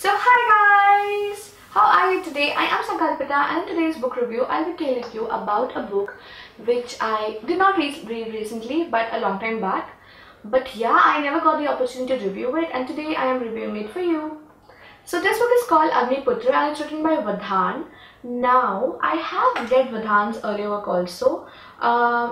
So hi guys, how are you today? I am Sankalpita and in today's book review I will be telling you about a book which I did not read recently but a long time back. But yeah, I never got the opportunity to review it and today I am reviewing it for you. So this book is called Agniputr and it's written by Vadhan. Now, I have read Vadhan's earlier work also.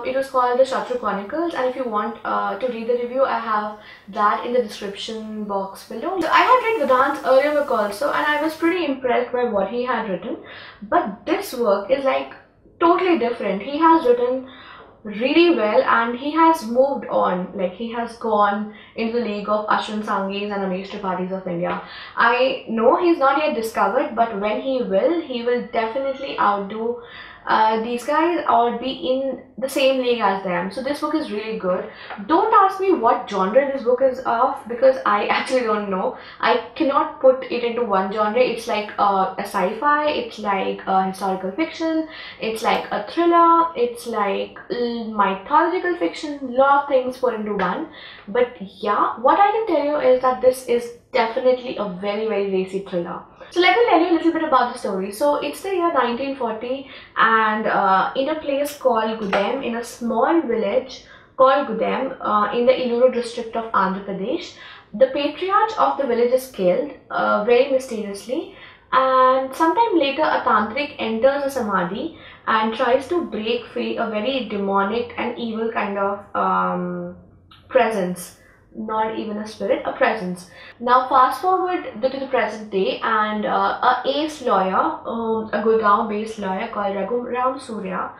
It was called The Shatru Chronicles, and if you want to read the review, I have that in the description box below. So I had read Vadhan's earlier work also and I was pretty impressed by what he had written. But this work is like totally different. He has written really well and he has moved on, like he has gone into the league of Ashwin Sanghis and Amish Tripathis of India. I know he's not yet discovered, but when he will definitely outdo these guys or be in the same league as them. So this book is really good. Don't ask me what genre this book is of because I actually don't know. I cannot put it into one genre. It's like a sci-fi, it's like a historical fiction, it's like a thriller, it's like mythological fiction, lot of things put into one. But yeah, what I can tell you is that this is definitely a very, very racy thriller. So let me tell you a little bit about the story. So it's the year 1940 and in a place called Gudem, in a small village called Gudem in the Iluru district of Andhra Pradesh, the patriarch of the village is killed very mysteriously, and sometime later a tantric enters a samadhi and tries to break free a very demonic and evil kind of presence. Not even a spirit, a presence. Now fast forward to the present day and a ace lawyer, a Gurgaon based lawyer called Raghuram Surya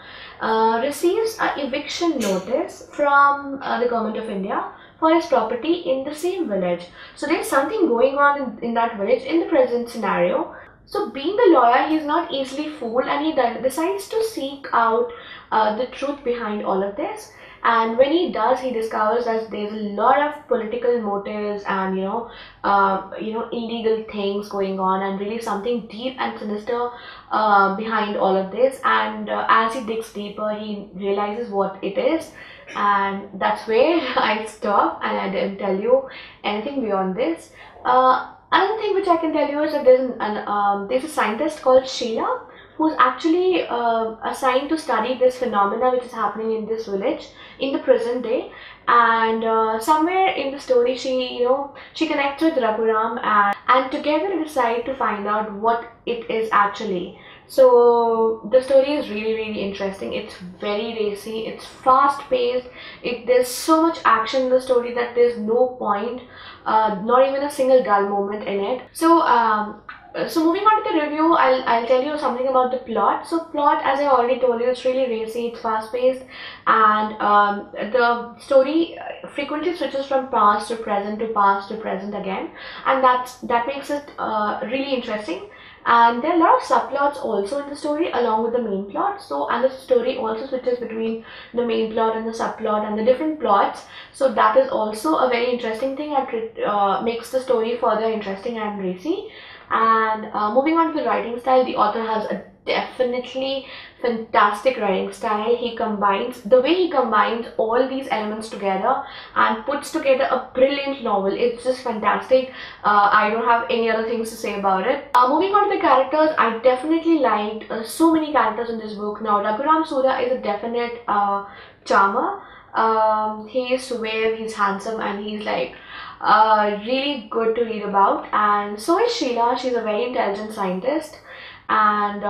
receives an eviction notice from the government of India for his property in the same village. So there's something going on in that village in the present scenario. So being a lawyer, he is not easily fooled and he decides to seek out the truth behind all of this. And when he does, he discovers that there's a lot of political motives and illegal things going on, and really something deep and sinister behind all of this. And as he digs deeper, he realizes what it is, and that's where I stop and I didn't tell you anything beyond this. Another thing which I can tell you is that there's a scientist called Sheila, who's actually assigned to study this phenomena which is happening in this village in the present day. And somewhere in the story she connects with Raghuram and together they decide to find out what it is actually. So the story is really, really interesting. It's very racy, it's fast paced, there's so much action in the story that there's no point, not even a single dull moment in it. So so moving on to the review, I'll tell you something about the plot. So plot, as I already told you, it's really racy, it's fast paced, and the story frequently switches from past to present to past to present again, and that makes it really interesting. And there are a lot of subplots also in the story along with the main plot. So and the story also switches between the main plot and the subplot and the different plots. So that is also a very interesting thing that makes the story further interesting and racy. And moving on to the writing style, the author has a definitely fantastic writing style. The way he combines all these elements together and puts together a brilliant novel. It's just fantastic. I don't have any other things to say about it. Moving on to the characters, I definitely liked so many characters in this book. Now Raghuram Surya is a definite charmer. He is suave, he's handsome, and he's like really good to read about. And so is Sheila. She's a very intelligent scientist and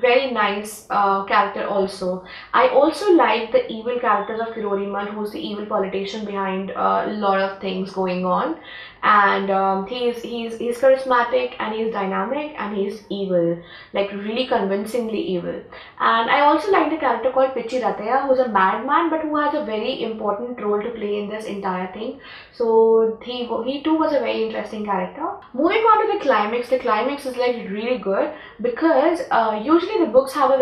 very nice character also. I also like the evil character of Kiromal, who's the evil politician behind a lot of things going on. And he's charismatic and he's dynamic and he's evil, like really convincingly evil. And I also like the character called Pichi Rathaya, who's a madman but who has a very important role to play in this entire thing. So he too was a very interesting character. Moving on to the climax. The climax is like really good because usually the books have a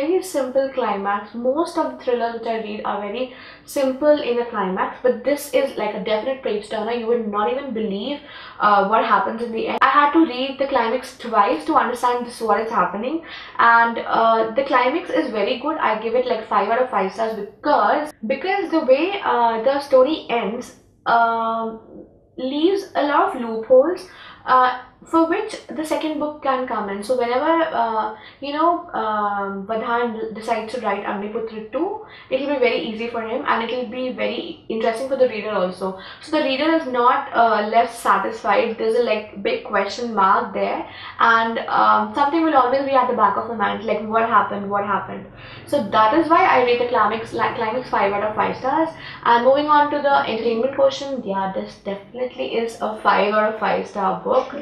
very simple climax. Most of the thrillers which I read are very simple in the climax, but this is like a definite page turner. You would not even believe what happens in the end. I had to read the climax twice to understand what is happening, and the climax is very good. I give it like 5 out of 5 stars because the way the story ends leaves a lot of loopholes for which the second book can come in. So whenever Vadhan decides to write Agniputr 2, it will be very easy for him, and it will be very interesting for the reader also. So the reader is not left satisfied. There's a big question mark there, and something will always be at the back of the mind, like what happened. So that is why I rate the climax 5 out of 5 stars. And moving on to the entertainment question, yeah, this definitely is a 5 out of 5 star book.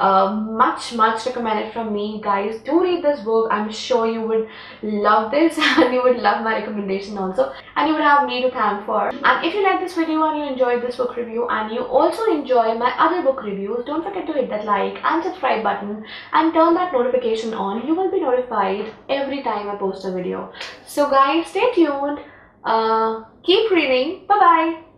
Much recommended from me, guys. Do read this book. I'm sure you would love this, and you would love my recommendation also, and you would have me to thank for. And if you like this video and you enjoyed this book review, and you also enjoy my other book reviews, don't forget to hit that like and subscribe button and turn that notification on. You will be notified every time I post a video. So guys, stay tuned, keep reading. Bye bye.